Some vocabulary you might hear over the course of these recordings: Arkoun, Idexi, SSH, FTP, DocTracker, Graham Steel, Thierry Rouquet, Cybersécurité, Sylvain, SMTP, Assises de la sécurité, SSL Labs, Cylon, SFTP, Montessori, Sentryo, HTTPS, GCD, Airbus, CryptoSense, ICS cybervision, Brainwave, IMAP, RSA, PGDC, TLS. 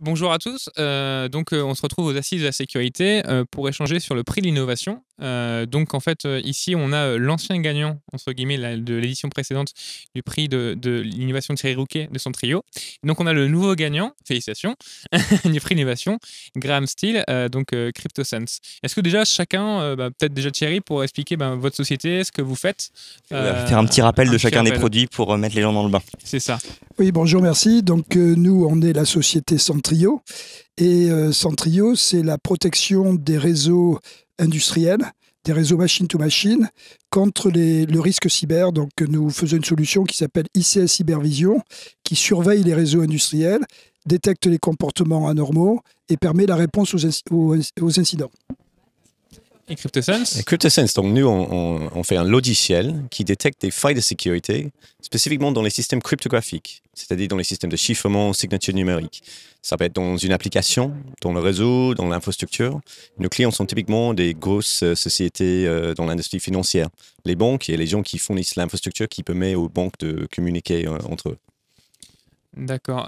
Bonjour à tous, on se retrouve aux Assises de la sécurité pour échanger sur le prix de l'innovation. Donc en fait ici on a l'ancien gagnant entre guillemets de l'édition précédente du prix de l'innovation de Thierry Rouquet de Sentryo. Donc on a le nouveau gagnant, félicitations, du prix d'innovation, Graham Steel, CryptoSense. Est-ce que déjà chacun, peut-être déjà Thierry, pour expliquer votre société, ce que vous faites faire un petit rappel de chacun des produits pour mettre les gens dans le bain. C'est ça. Oui, bonjour, merci. Donc nous on est la société Sentryo et Sentryo c'est la protection des réseaux industriels, des réseaux machine-to-machine, contre le risque cyber. Donc, nous faisons une solution qui s'appelle ICS cybervision, qui surveille les réseaux industriels, détecte les comportements anormaux et permet la réponse aux incidents. Et CryptoSense ? CryptoSense, donc nous, on fait un logiciel qui détecte des failles de sécurité, spécifiquement dans les systèmes cryptographiques, c'est-à-dire dans les systèmes de chiffrement, signature numérique. Ça peut être dans une application, dans le réseau, dans l'infrastructure. Nos clients sont typiquement des grosses sociétés dans l'industrie financière, les banques et les gens qui fournissent l'infrastructure qui permet aux banques de communiquer entre eux. D'accord.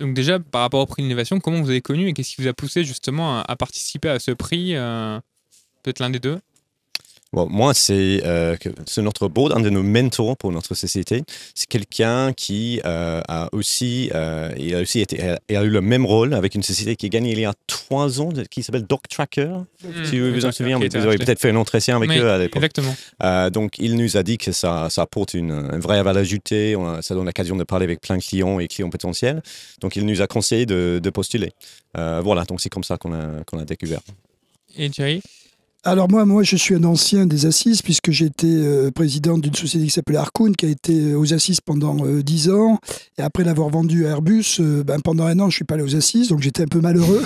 Donc déjà, par rapport au prix de l'innovation, comment vous avez connu et qu'est-ce qui vous a poussé justement à participer à ce prix Peut-être l'un des deux. Bon, moi, c'est notre board, un de nos mentors pour notre société. C'est quelqu'un qui a eu le même rôle avec une société qui a gagné il y a 3 ans, qui s'appelle DocTracker. Si vous vous en souvenez, vous avez peut-être fait un entretien avec eux à l'époque. Exactement. Donc, il nous a dit que ça apporte une vraie valeur ajoutée. Ça donne l'occasion de parler avec plein de clients et clients potentiels. Donc, il nous a conseillé de postuler. Voilà, donc c'est comme ça qu'on a découvert. Et Thierry ? Alors moi je suis un ancien des Assises puisque j'ai été président d'une société qui s'appelait Arkoun, qui a été aux Assises pendant 10 ans. Et après l'avoir vendu à Airbus, pendant 1 an, je suis pas allé aux Assises, donc j'étais un peu malheureux.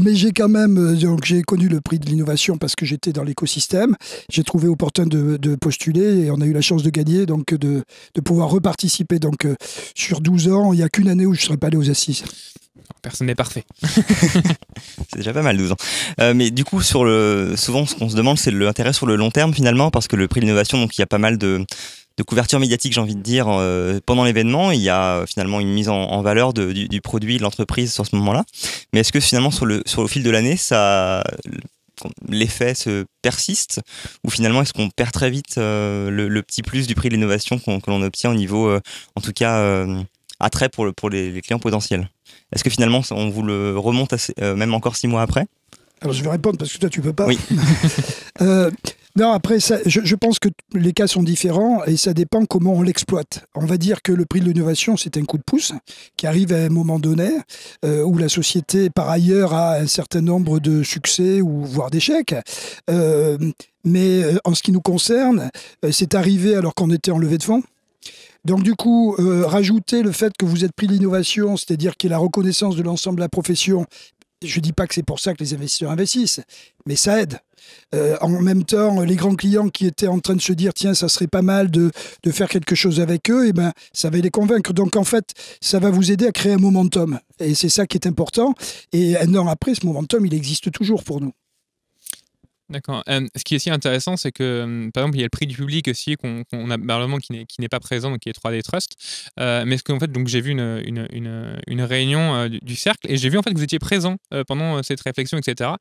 Mais j'ai quand même connu le prix de l'innovation parce que j'étais dans l'écosystème. J'ai trouvé opportun de postuler et on a eu la chance de gagner, donc de pouvoir reparticiper. Donc sur 12 ans, il n'y a qu'une année où je ne serais pas allé aux Assises. Personne n'est parfait. C'est déjà pas mal, 12 ans. Mais du coup, souvent, ce qu'on se demande, c'est l'intérêt sur le long terme, finalement, parce que le prix de l'innovation, donc il y a pas mal de couverture médiatique, j'ai envie de dire, pendant l'événement. Il y a finalement une mise en valeur du produit, de l'entreprise sur ce moment-là. Mais est-ce que finalement, au fil de l'année, l'effet se persiste, ou finalement est-ce qu'on perd très vite le petit plus du prix de l'innovation que l'on obtient au niveau, en tout cas, attrait pour les clients potentiels? Est-ce que finalement on vous le remonte même encore 6 mois après? Alors je vais répondre parce que toi tu peux pas. Oui. Non, après, je pense que les cas sont différents et ça dépend comment on l'exploite. On va dire que le prix de l'innovation, c'est un coup de pouce qui arrive à un moment donné où la société, par ailleurs, a un certain nombre de succès ou voire d'échecs. Mais en ce qui nous concerne, c'est arrivé alors qu'on était en levée de fonds. Donc du coup, rajouter le fait que vous êtes pris l'innovation, c'est-à-dire qu'il y a la reconnaissance de l'ensemble de la profession, je ne dis pas que c'est pour ça que les investisseurs investissent, mais ça aide. En même temps, les grands clients qui étaient en train de se dire « Tiens, ça serait pas mal de faire quelque chose avec eux », eh ben, ça va les convaincre. Donc en fait, ça va vous aider à créer un momentum. Et c'est ça qui est important. Et un an après, ce momentum, il existe toujours pour nous. D'accord. Ce qui est aussi intéressant, c'est que, par exemple, il y a le prix du public aussi, qu'on a malheureusement qui n'est pas présent, donc qui est 3D Trust. Mais ce qu'en fait, j'ai vu une réunion du cercle, et j'ai vu en fait que vous étiez présent pendant cette réflexion, etc.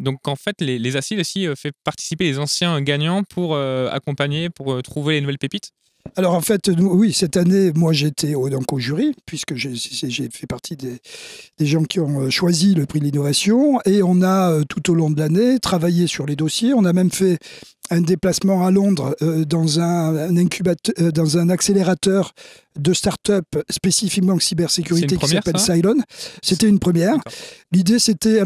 Donc en fait, les assises aussi fait participer les anciens gagnants pour accompagner, pour trouver les nouvelles pépites. Alors en fait, nous, oui, cette année, moi j'étais au jury, puisque j'ai fait partie des gens qui ont choisi le prix de l'innovation, et on a tout au long de l'année travaillé sur les dossiers. On a même fait un déplacement à Londres dans un accélérateur de start-up spécifiquement cybersécurité qui s'appelle Cylon. C'était une première. L'idée, c'était à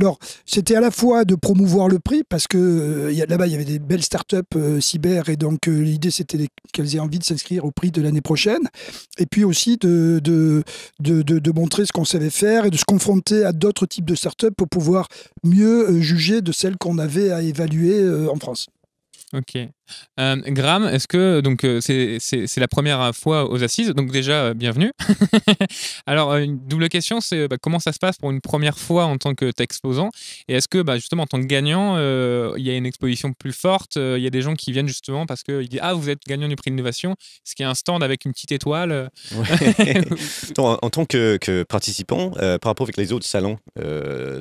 la fois de promouvoir le prix, parce que là-bas, il y avait des belles start-up cyber, et donc l'idée, c'était qu'elles aient envie de s'inscrire au prix de l'année prochaine, et puis aussi de montrer ce qu'on savait faire et de se confronter à d'autres types de start-up pour pouvoir mieux juger de celles qu'on avait à évaluer en France. Ok. Graham, est-ce que c'est la première fois aux Assises, donc déjà bienvenue. Alors une double question, c'est comment ça se passe pour une première fois en tant que exposant, et est-ce que justement en tant que gagnant, il y a une exposition plus forte, il y a des gens qui viennent justement parce qu'ils disent ah vous êtes gagnant du prix d'innovation, ce qui est un stand avec une petite étoile. Ouais. En tant que participant, par rapport avec les autres salons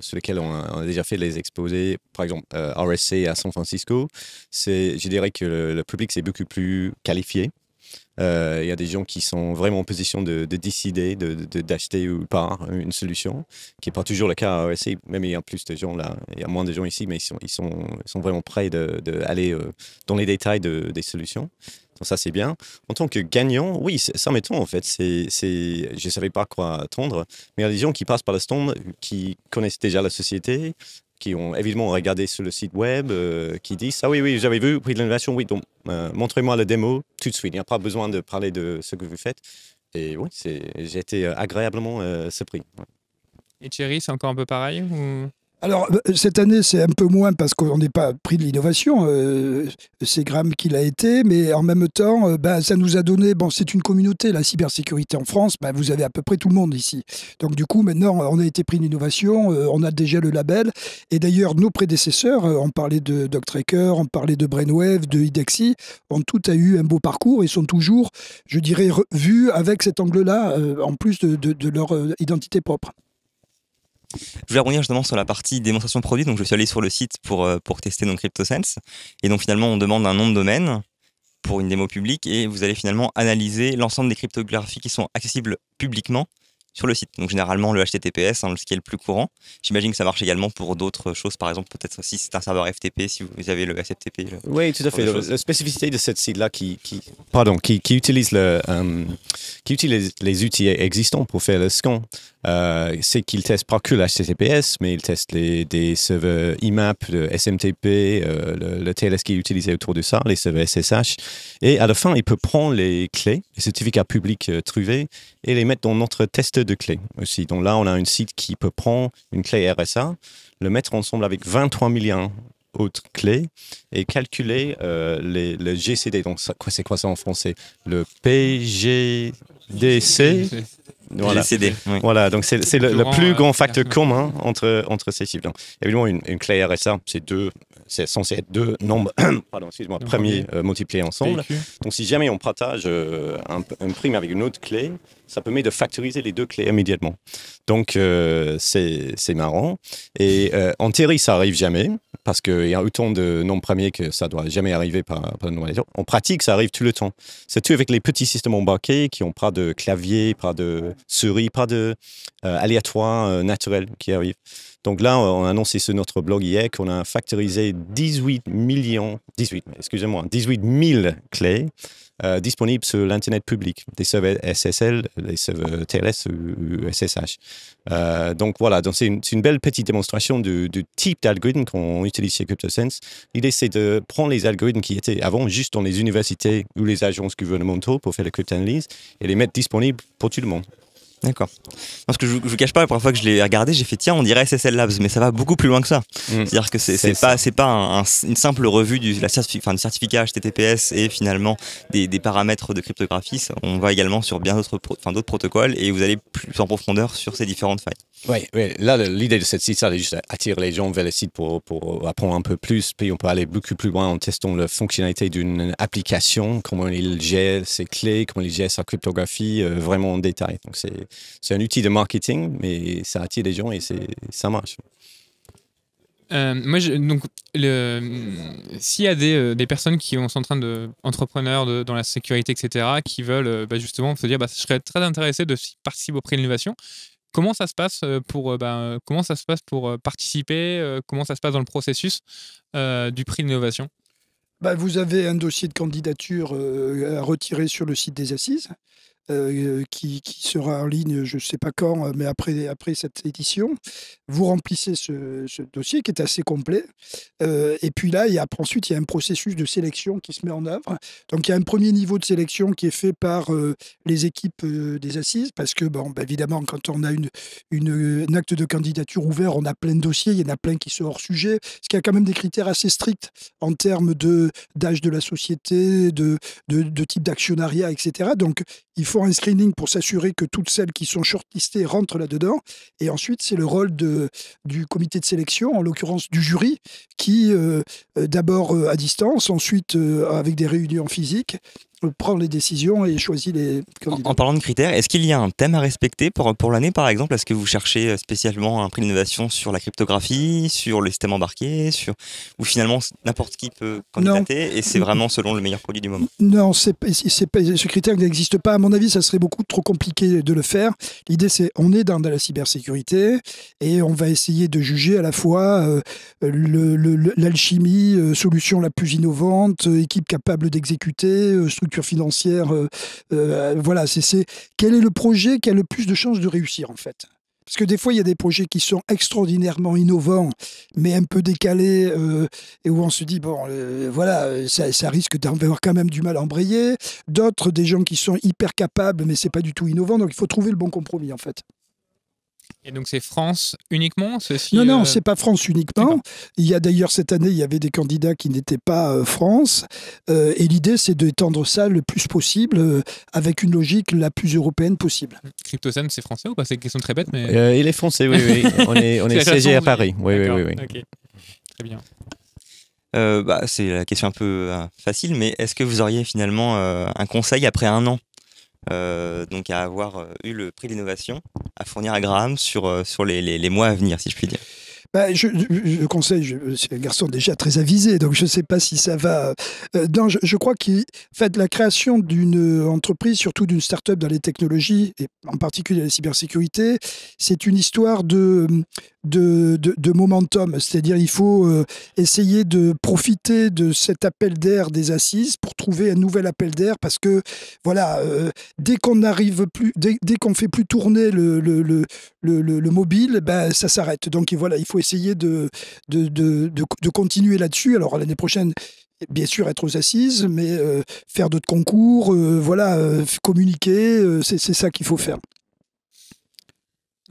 sur lesquels on a déjà fait les exposés, par exemple RSA à San Francisco, je dirais que le public c'est beaucoup plus qualifié. Il y a des gens qui sont vraiment en position de décider d'acheter ou pas une solution, qui n'est pas toujours le cas à RSA. Même il y a plus de gens là, il y a moins de gens ici, mais ils sont vraiment prêts d'aller dans les détails des solutions. Donc ça c'est bien. En tant que gagnant, oui, ça m'étonne en fait. Je ne savais pas quoi attendre, mais il y a des gens qui passent par le stand, qui connaissent déjà la société, qui ont évidemment regardé sur le site web, qui disent « Ah oui, j'avais vu, prix de l'innovation, oui, donc montrez-moi la démo tout de suite, il n'y a pas besoin de parler de ce que vous faites. » Et oui, j'ai été agréablement surpris. Ouais. Et Thierry, c'est encore un peu pareil ou... Alors, cette année, c'est un peu moins parce qu'on n'est pas pris de l'innovation. C'est Graham qui l'a été, mais en même temps, ça nous a donné... Bon, c'est une communauté, la cybersécurité en France. Vous avez à peu près tout le monde ici. Donc, du coup, maintenant, on a été pris de l'innovation. On a déjà le label. Et d'ailleurs, nos prédécesseurs, on parlait de DocTracker, on parlait de Brainwave, de Idexi, ont tous eu un beau parcours et sont toujours, je dirais, vus avec cet angle-là, en plus de leur identité propre. Je voulais revenir justement sur la partie démonstration produit. Donc, je suis allé sur le site pour tester donc CryptoSense. Et donc, finalement, on demande un nom de domaine pour une démo publique et vous allez finalement analyser l'ensemble des cryptographies qui sont accessibles publiquement sur le site. Donc, généralement, le HTTPS, ce qui est le plus courant. J'imagine que ça marche également pour d'autres choses. Par exemple, peut-être si c'est un serveur FTP, si vous avez le SFTP. Oui, tout à fait. La spécificité de cette site-là qui utilise les outils existants pour faire le scan, c'est qu'ils testent pas que le HTTPS, mais ils testent des serveurs IMAP, le SMTP, le TLS qui est utilisé autour de ça, les serveurs SSH. Et à la fin, ils peuvent prendre les clés, les certificats publics trouvés, et les mettre dans notre test de clés aussi. Donc là, on a un site qui peut prendre une clé RSA, le mettre ensemble avec 23 millions autres clés et calculer le GCD. Donc, c'est quoi ça en français? Le PGDC. Voilà. GCD, oui. Voilà, donc c'est le plus grand facteur commun entre ces chiffres. Donc, évidemment, une clé RSA, c'est censé être deux nombres premiers multipliés ensemble. PQ. Donc, si jamais on partage un prime avec une autre clé, ça permet de factoriser les deux clés immédiatement. Donc, c'est marrant. Et en théorie, ça n'arrive jamais, parce qu'il y a autant de nombres premiers que ça ne doit jamais arriver par le nombre des gens. En pratique, ça arrive tout le temps. Surtout avec les petits systèmes embarqués qui n'ont pas de clavier, pas de souris, pas d'aléatoire naturel qui arrive. Donc là, on a annoncé sur notre blog hier qu'on a factorisé 18 000 clés disponibles sur l'Internet public, des serveurs SSL, des serveurs TLS ou SSH. Donc voilà, c'est une belle petite démonstration du type d'algorithme qu'on utilise chez CryptoSense. L'idée, c'est de prendre les algorithmes qui étaient avant juste dans les universités ou les agences gouvernementaux pour faire la cryptanalyse et les mettre disponibles pour tout le monde. D'accord. Parce que je ne vous cache pas, la première fois que je l'ai regardé, j'ai fait tiens, on dirait SSL Labs, mais ça va beaucoup plus loin que ça. C'est-à-dire que c'est pas une simple revue du certificat HTTPS et finalement des paramètres de cryptographie. On va également sur bien d'autres protocoles et vous allez plus en profondeur sur ces différentes failles. Oui, ouais. Là, l'idée de cette site, c'est juste attirer les gens vers le site pour apprendre un peu plus. Puis on peut aller beaucoup plus loin en testant la fonctionnalité d'une application, comment il gère ses clés, comment il gère sa cryptographie, vraiment en détail. Donc c'est un outil de marketing, mais ça attire les gens et ça marche. Moi, s'il y a des personnes qui sont en train d'entrepreneurs dans la sécurité, etc., qui veulent justement se dire je serais très intéressé de participer au prix de l'innovation. Comment ça se passe pour participer? Comment ça se passe dans le processus du prix de l'innovation? Vous avez un dossier de candidature à retirer sur le site des Assises. qui sera en ligne, je ne sais pas quand, mais après cette édition. Vous remplissez ce dossier qui est assez complet. Et puis là, ensuite, il y a un processus de sélection qui se met en œuvre. Donc, il y a un premier niveau de sélection qui est fait par les équipes des assises, parce que, bon, bah, évidemment, quand on a un acte de candidature ouvert, on a plein de dossiers, il y en a plein qui sont hors sujet, parce qu'il y a quand même des critères assez stricts en termes d'âge de la société, de type d'actionnariat, etc. Donc, il faut un screening pour s'assurer que toutes celles qui sont shortlistées rentrent là-dedans. Et ensuite, c'est le rôle du comité de sélection, en l'occurrence du jury, qui d'abord à distance, ensuite avec des réunions physiques, prend les décisions et choisit les candidats. En parlant de critères, est-ce qu'il y a un thème à respecter pour l'année, par exemple? Est-ce que vous cherchez spécialement un prix d'innovation sur la cryptographie, sur le système embarqué, ou finalement n'importe qui peut candidater et c'est vraiment selon le meilleur produit du moment? Non, ce critère n'existe pas. À mon avis, ça serait beaucoup trop compliqué de le faire. L'idée, c'est qu'on est dans de la cybersécurité et on va essayer de juger à la fois l'alchimie, solution la plus innovante, équipe capable d'exécuter, structure financière, voilà, quel est le projet qui a le plus de chances de réussir, en fait? Parce que des fois, il y a des projets qui sont extraordinairement innovants, mais un peu décalés, et où on se dit, bon, voilà, ça risque d'avoir quand même du mal à embrayer. D'autres, des gens qui sont hyper capables, mais c'est pas du tout innovant, donc il faut trouver le bon compromis, en fait. Et donc c'est France uniquement? Non, non, c'est pas France uniquement. Il y a d'ailleurs cette année, il y avait des candidats qui n'étaient pas France. Et l'idée, c'est d'étendre ça le plus possible avec une logique la plus européenne possible. CryptoSense, c'est français ou pas? C'est une question très bête, mais... il est français, oui, oui. On est siégé à Paris. Oui, oui, oui, oui. Okay. Très bien. C'est la question un peu facile, mais est-ce que vous auriez finalement un conseil après un an? Donc à avoir eu le prix d'innovation à fournir à Graham sur les mois à venir, si je puis dire? Je conseille, c'est un garçon déjà très avisé, donc je ne sais pas si ça va... non, je crois qu'en fait, la création d'une entreprise, surtout d'une start-up dans les technologies, et en particulier la cybersécurité, c'est une histoire de momentum. C'est-à-dire il faut essayer de profiter de cet appel d'air des assises pour trouver un nouvel appel d'air, parce que voilà, dès qu'on n'arrive plus, dès qu'on ne fait plus tourner le mobile, ben, ça s'arrête. Donc voilà, il faut essayer de continuer là-dessus. Alors l'année prochaine, bien sûr, être aux assises, mais faire d'autres concours, voilà, communiquer, c'est ça qu'il faut faire.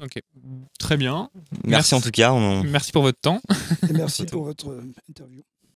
Ok, très bien. Merci en tout cas. Merci pour votre temps. Et merci pour votre interview.